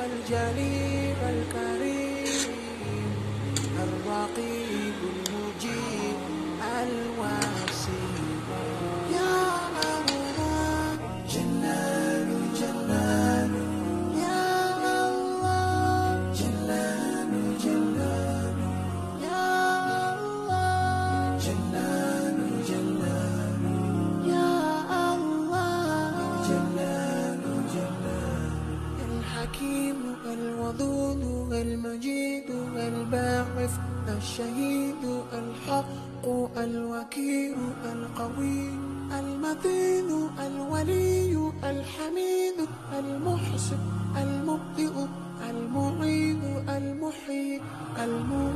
الجليل الكريم الرقيب المجيب الواسيب يا الله جلال جلال يا الله جلال جلال يا الله جلال جلال يا الله جلال جلال الحكيم الودود المجيد الباعث الشهيد الحق الوكيل القوي المتين الولي الحميد المحسن المبدئ المعيد المحيي